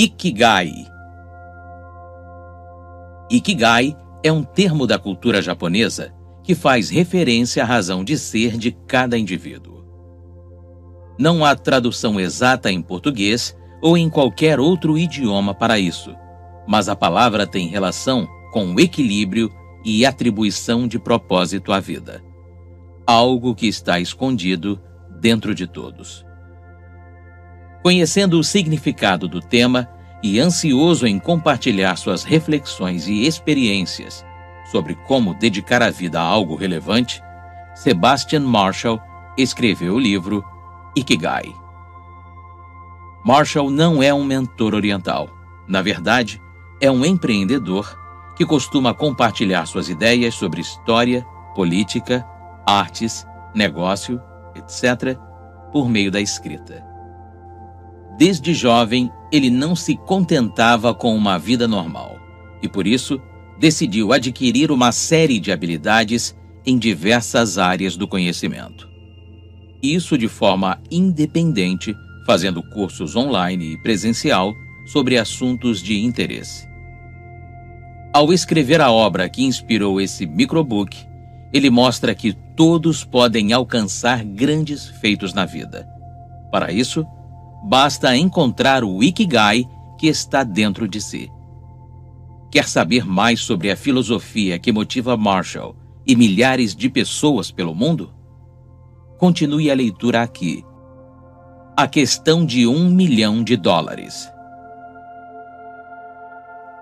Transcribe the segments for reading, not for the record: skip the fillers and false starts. Ikigai. Ikigai é um termo da cultura japonesa que faz referência à razão de ser de cada indivíduo. Não há tradução exata em português ou em qualquer outro idioma para isso, mas a palavra tem relação com o equilíbrio e atribuição de propósito à vida, algo que está escondido dentro de todos. Conhecendo o significado do tema e ansioso em compartilhar suas reflexões e experiências sobre como dedicar a vida a algo relevante, Sebastian Marshall escreveu o livro Ikigai. Marshall não é um mentor oriental. Na verdade, é um empreendedor que costuma compartilhar suas ideias sobre história, política, artes, negócio, etc., por meio da escrita. Desde jovem, ele não se contentava com uma vida normal e, por isso, decidiu adquirir uma série de habilidades em diversas áreas do conhecimento. Isso de forma independente, fazendo cursos online e presencial sobre assuntos de interesse. Ao escrever a obra que inspirou esse microbook, ele mostra que todos podem alcançar grandes feitos na vida. Para isso, basta encontrar o Ikigai que está dentro de si. Quer saber mais sobre a filosofia que motiva Marshall e milhares de pessoas pelo mundo? Continue a leitura aqui. A questão de $1 milhão.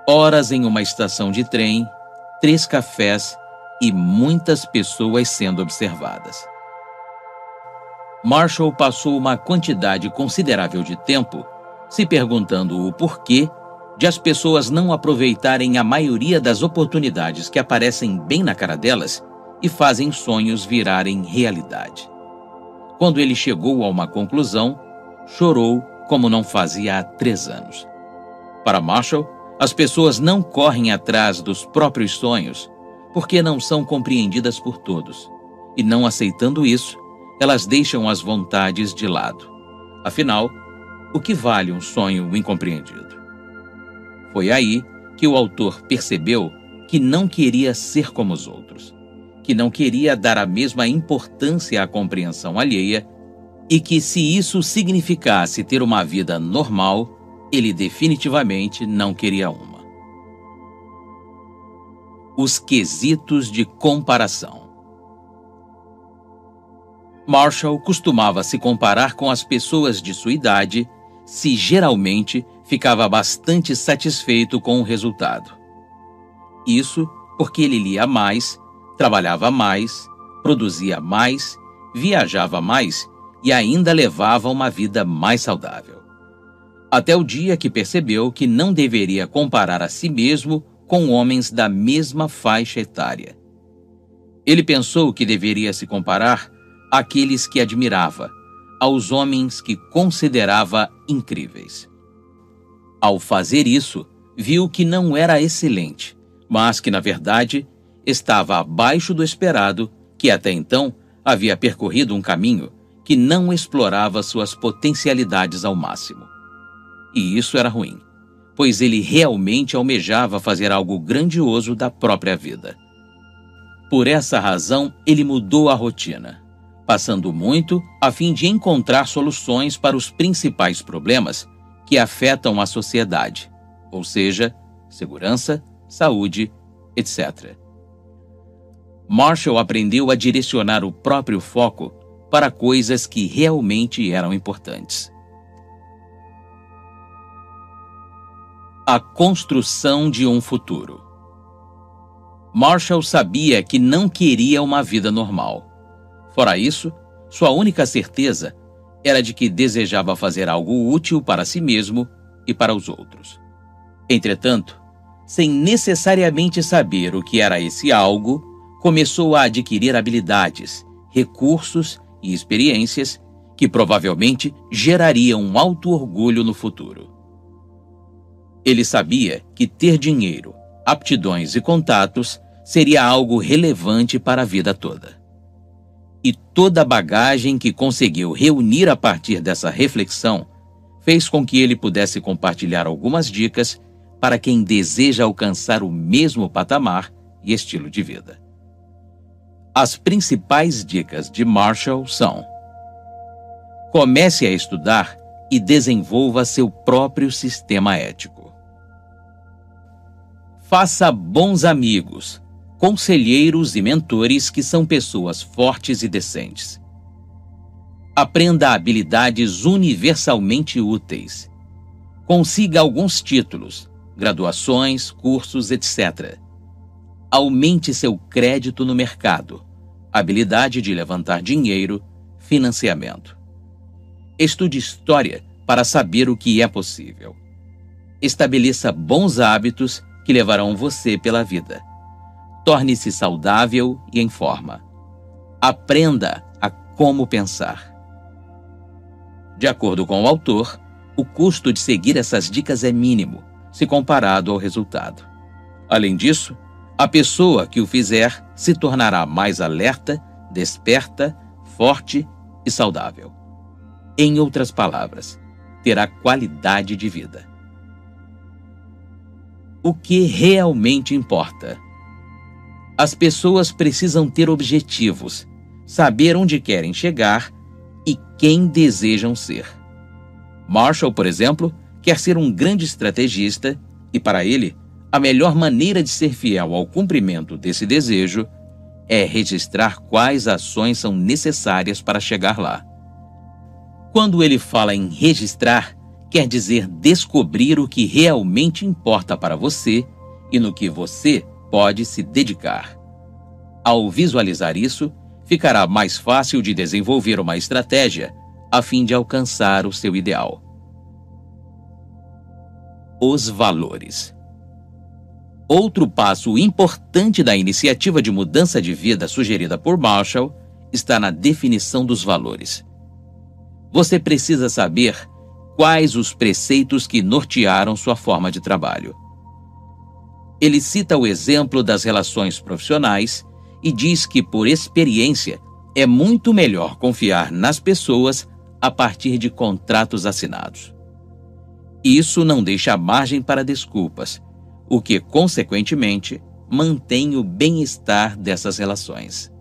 Horas em uma estação de trem, 3 cafés e muitas pessoas sendo observadas. Marshall passou uma quantidade considerável de tempo se perguntando o porquê de as pessoas não aproveitarem a maioria das oportunidades que aparecem bem na cara delas e fazem sonhos virarem realidade. Quando ele chegou a uma conclusão, chorou como não fazia há 3 anos. Para Marshall, as pessoas não correm atrás dos próprios sonhos porque não são compreendidas por todos, e não aceitando isso, elas deixam as vontades de lado. Afinal, o que vale um sonho incompreendido? Foi aí que o autor percebeu que não queria ser como os outros, que não queria dar a mesma importância à compreensão alheia e que, se isso significasse ter uma vida normal, ele definitivamente não queria uma. Os quesitos de comparação. Marshall costumava se comparar com as pessoas de sua idade, se geralmente ficava bastante satisfeito com o resultado. Isso porque ele lia mais, trabalhava mais, produzia mais, viajava mais e ainda levava uma vida mais saudável. Até o dia que percebeu que não deveria comparar a si mesmo com homens da mesma faixa etária. Ele pensou que deveria se comparar àqueles que admirava, aos homens que considerava incríveis. Ao fazer isso, viu que não era excelente, mas que, na verdade, estava abaixo do esperado, que até então havia percorrido um caminho que não explorava suas potencialidades ao máximo. E isso era ruim, pois ele realmente almejava fazer algo grandioso da própria vida. Por essa razão, ele mudou a rotina, passando muito a fim de encontrar soluções para os principais problemas que afetam a sociedade, ou seja, segurança, saúde, etc. Marshall aprendeu a direcionar o próprio foco para coisas que realmente eram importantes. A construção de um futuro. Marshall sabia que não queria uma vida normal. Fora isso, sua única certeza era de que desejava fazer algo útil para si mesmo e para os outros. Entretanto, sem necessariamente saber o que era esse algo, começou a adquirir habilidades, recursos e experiências que provavelmente gerariam um alto orgulho no futuro. Ele sabia que ter dinheiro, aptidões e contatos seria algo relevante para a vida toda. E toda a bagagem que conseguiu reunir a partir dessa reflexão fez com que ele pudesse compartilhar algumas dicas para quem deseja alcançar o mesmo patamar e estilo de vida. As principais dicas de Marshall são: comece a estudar e desenvolva seu próprio sistema ético. Faça bons amigos, conselheiros e mentores que são pessoas fortes e decentes. Aprenda habilidades universalmente úteis. Consiga alguns títulos, graduações, cursos, etc. Aumente seu crédito no mercado, habilidade de levantar dinheiro, financiamento. Estude história para saber o que é possível. Estabeleça bons hábitos que levarão você pela vida. Torne-se saudável e em forma. Aprenda a como pensar. De acordo com o autor, o custo de seguir essas dicas é mínimo, se comparado ao resultado. Além disso, a pessoa que o fizer se tornará mais alerta, desperta, forte e saudável. Em outras palavras, terá qualidade de vida. O que realmente importa? As pessoas precisam ter objetivos, saber onde querem chegar e quem desejam ser. Marshall, por exemplo, quer ser um grande estrategista e, para ele, a melhor maneira de ser fiel ao cumprimento desse desejo é registrar quais ações são necessárias para chegar lá. Quando ele fala em registrar, quer dizer descobrir o que realmente importa para você e no que você pode se dedicar. Ao visualizar isso, ficará mais fácil de desenvolver uma estratégia a fim de alcançar o seu ideal. Os valores. Outro passo importante da iniciativa de mudança de vida sugerida por Marshall está na definição dos valores. Você precisa saber quais os preceitos que nortearam sua forma de trabalho. Ele cita o exemplo das relações profissionais e diz que, por experiência, é muito melhor confiar nas pessoas a partir de contratos assinados. Isso não deixa margem para desculpas, o que, consequentemente, mantém o bem-estar dessas relações.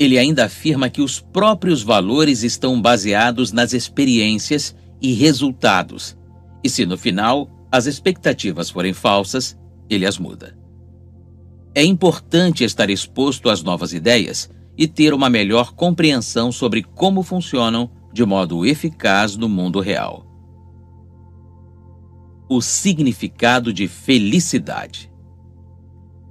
Ele ainda afirma que os próprios valores estão baseados nas experiências e resultados, e se no final as expectativas forem falsas, ele as muda. É importante estar exposto às novas ideias e ter uma melhor compreensão sobre como funcionam de modo eficaz no mundo real. O significado de felicidade.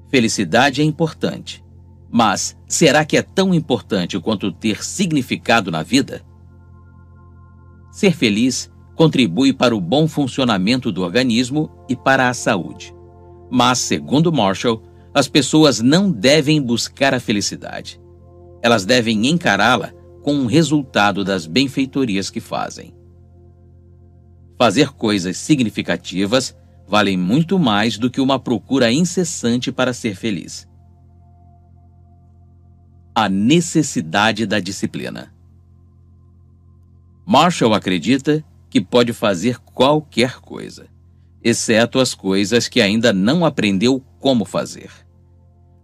Felicidade é importante, mas será que é tão importante quanto ter significado na vida? Ser feliz contribui para o bom funcionamento do organismo e para a saúde. Mas, segundo Marshall, as pessoas não devem buscar a felicidade. Elas devem encará-la com o resultado das benfeitorias que fazem. Fazer coisas significativas vale muito mais do que uma procura incessante para ser feliz. A necessidade da disciplina. Marshall acredita que pode fazer qualquer coisa, exceto as coisas que ainda não aprendeu como fazer.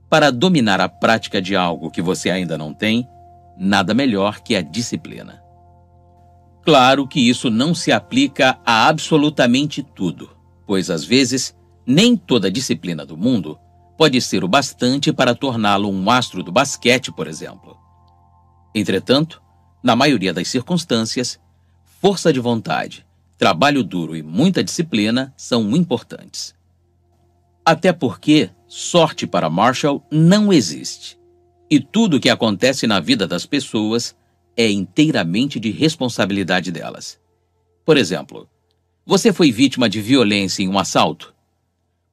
Para dominar a prática de algo que você ainda não tem, nada melhor que a disciplina. Claro que isso não se aplica a absolutamente tudo, pois às vezes nem toda disciplina do mundo pode ser o bastante para torná-lo um astro do basquete, por exemplo. Entretanto, na maioria das circunstâncias, força de vontade, trabalho duro e muita disciplina são importantes. Até porque sorte para Marshall não existe, e tudo o que acontece na vida das pessoas é inteiramente de responsabilidade delas. Por exemplo, você foi vítima de violência em um assalto?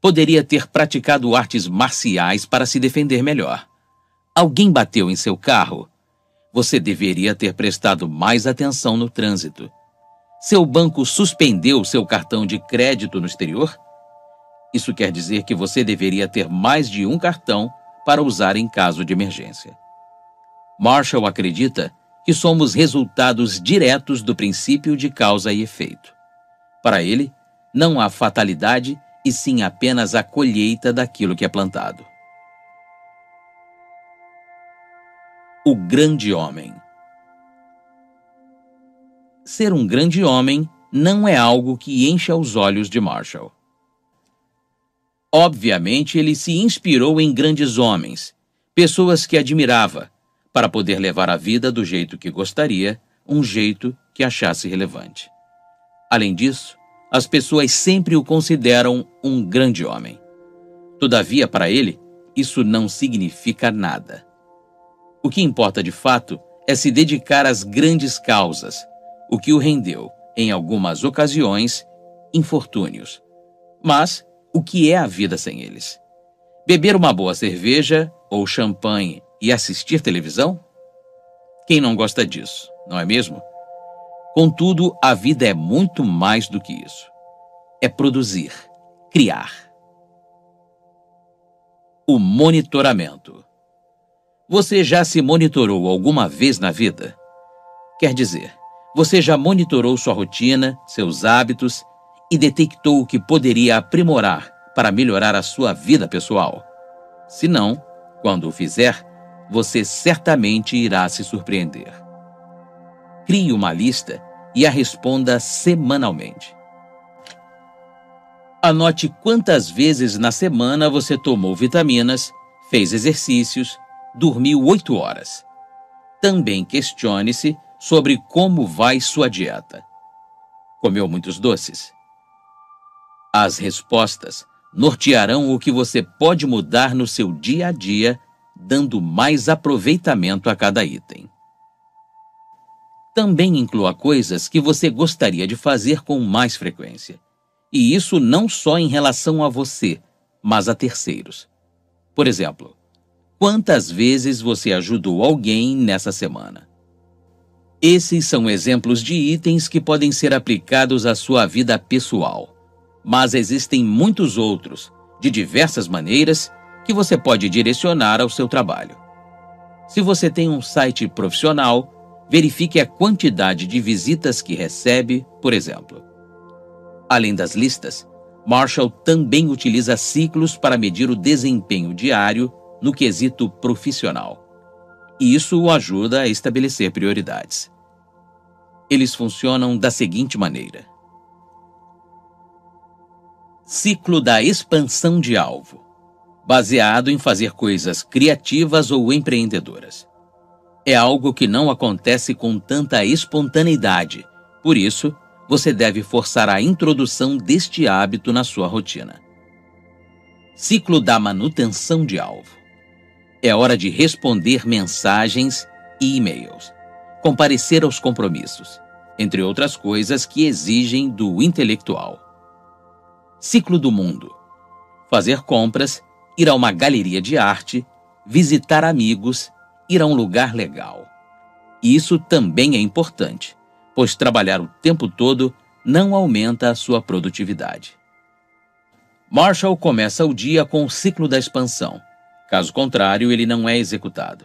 Poderia ter praticado artes marciais para se defender melhor. Alguém bateu em seu carro? Você deveria ter prestado mais atenção no trânsito. Seu banco suspendeu seu cartão de crédito no exterior? Isso quer dizer que você deveria ter mais de um cartão para usar em caso de emergência. Marshall acredita que somos resultados diretos do princípio de causa e efeito. Para ele, não há fatalidade e sim apenas a colheita daquilo que é plantado. O grande homem. Ser um grande homem não é algo que encha os olhos de Marshall. Obviamente, ele se inspirou em grandes homens, pessoas que admirava, para poder levar a vida do jeito que gostaria, um jeito que achasse relevante. Além disso, as pessoas sempre o consideram um grande homem. Todavia, para ele, isso não significa nada. O que importa de fato é se dedicar às grandes causas, o que o rendeu, em algumas ocasiões, infortúnios. Mas o que é a vida sem eles? Beber uma boa cerveja ou champanhe e assistir televisão? Quem não gosta disso, não é mesmo? Contudo, a vida é muito mais do que isso. É produzir, criar. O monitoramento. Você já se monitorou alguma vez na vida? Quer dizer, você já monitorou sua rotina, seus hábitos e detectou o que poderia aprimorar para melhorar a sua vida pessoal. Se não, quando o fizer, você certamente irá se surpreender. Crie uma lista e a responda semanalmente. Anote quantas vezes na semana você tomou vitaminas, fez exercícios, dormiu 8 horas. Também questione-se sobre como vai sua dieta. Comeu muitos doces? As respostas nortearão o que você pode mudar no seu dia a dia, dando mais aproveitamento a cada item. Também inclua coisas que você gostaria de fazer com mais frequência. E isso não só em relação a você, mas a terceiros. Por exemplo, quantas vezes você ajudou alguém nessa semana? Esses são exemplos de itens que podem ser aplicados à sua vida pessoal. Mas existem muitos outros, de diversas maneiras, que você pode direcionar ao seu trabalho. Se você tem um site profissional, verifique a quantidade de visitas que recebe, por exemplo. Além das listas, Marshall também utiliza ciclos para medir o desempenho diário no quesito profissional. E isso o ajuda a estabelecer prioridades. Eles funcionam da seguinte maneira. Ciclo da expansão de alvo, baseado em fazer coisas criativas ou empreendedoras. É algo que não acontece com tanta espontaneidade, por isso, você deve forçar a introdução deste hábito na sua rotina. Ciclo da manutenção de alvo. É hora de responder mensagens e e-mails, comparecer aos compromissos, entre outras coisas que exigem do intelectual. Ciclo do mundo. Fazer compras, ir a uma galeria de arte, visitar amigos, ir a um lugar legal. Isso também é importante, pois trabalhar o tempo todo não aumenta a sua produtividade. Marshall começa o dia com o ciclo da expansão. Caso contrário, ele não é executado.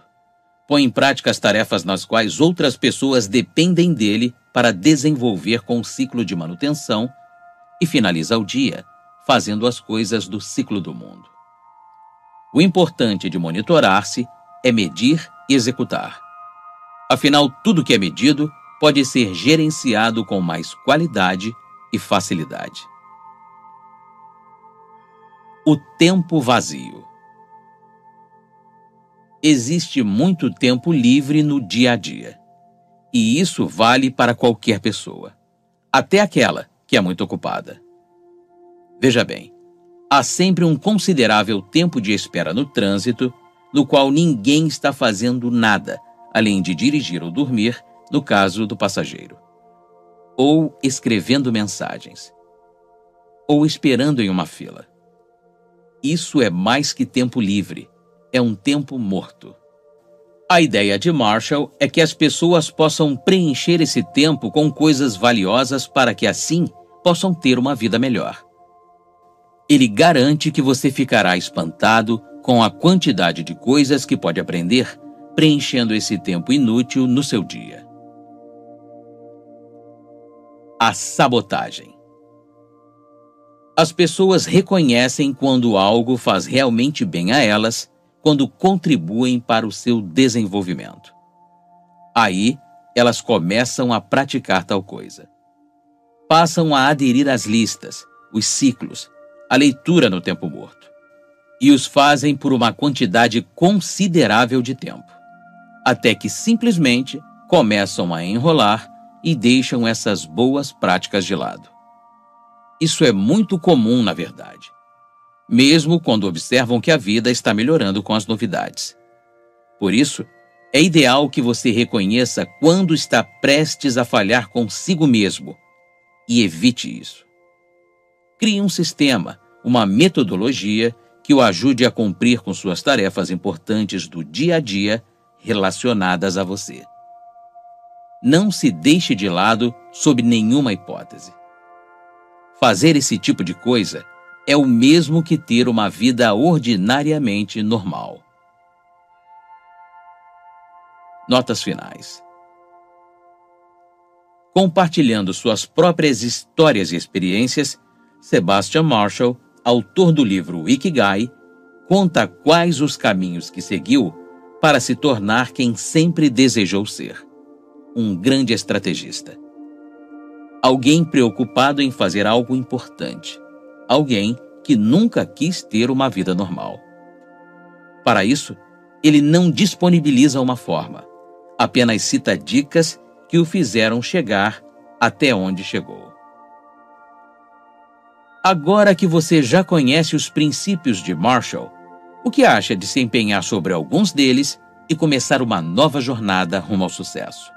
Põe em prática as tarefas nas quais outras pessoas dependem dele para desenvolver com o ciclo de manutenção e finaliza o dia fazendo as coisas do ciclo do mundo. O importante de monitorar-se é medir e executar. Afinal, tudo que é medido pode ser gerenciado com mais qualidade e facilidade. O tempo vazio. Existe muito tempo livre no dia a dia. E isso vale para qualquer pessoa, até aquela que é muito ocupada. Veja bem, há sempre um considerável tempo de espera no trânsito, no qual ninguém está fazendo nada, além de dirigir ou dormir, no caso do passageiro, ou escrevendo mensagens, ou esperando em uma fila. Isso é mais que tempo livre, é um tempo morto. A ideia de Marshall é que as pessoas possam preencher esse tempo com coisas valiosas para que assim possam ter uma vida melhor. Ele garante que você ficará espantado com a quantidade de coisas que pode aprender preenchendo esse tempo inútil no seu dia. A sabotagem. As pessoas reconhecem quando algo faz realmente bem a elas, quando contribuem para o seu desenvolvimento. Aí, elas começam a praticar tal coisa. Passam a aderir às listas, os ciclos, a leitura no tempo morto. E os fazem por uma quantidade considerável de tempo, até que simplesmente começam a enrolar e deixam essas boas práticas de lado. Isso é muito comum, na verdade, mesmo quando observam que a vida está melhorando com as novidades. Por isso, é ideal que você reconheça quando está prestes a falhar consigo mesmo e evite isso. Crie um sistema, uma metodologia que o ajude a cumprir com suas tarefas importantes do dia a dia relacionadas a você. Não se deixe de lado sob nenhuma hipótese. Fazer esse tipo de coisa é o mesmo que ter uma vida ordinariamente normal. Notas finais. Compartilhando suas próprias histórias e experiências, Sebastian Marshall, autor do livro Ikigai, conta quais os caminhos que seguiu para se tornar quem sempre desejou ser: um grande estrategista. Alguém preocupado em fazer algo importante. Alguém que nunca quis ter uma vida normal. Para isso, ele não disponibiliza uma forma. Apenas cita dicas que o fizeram chegar até onde chegou. Agora que você já conhece os princípios de Marshall, o que acha de se empenhar sobre alguns deles e começar uma nova jornada rumo ao sucesso?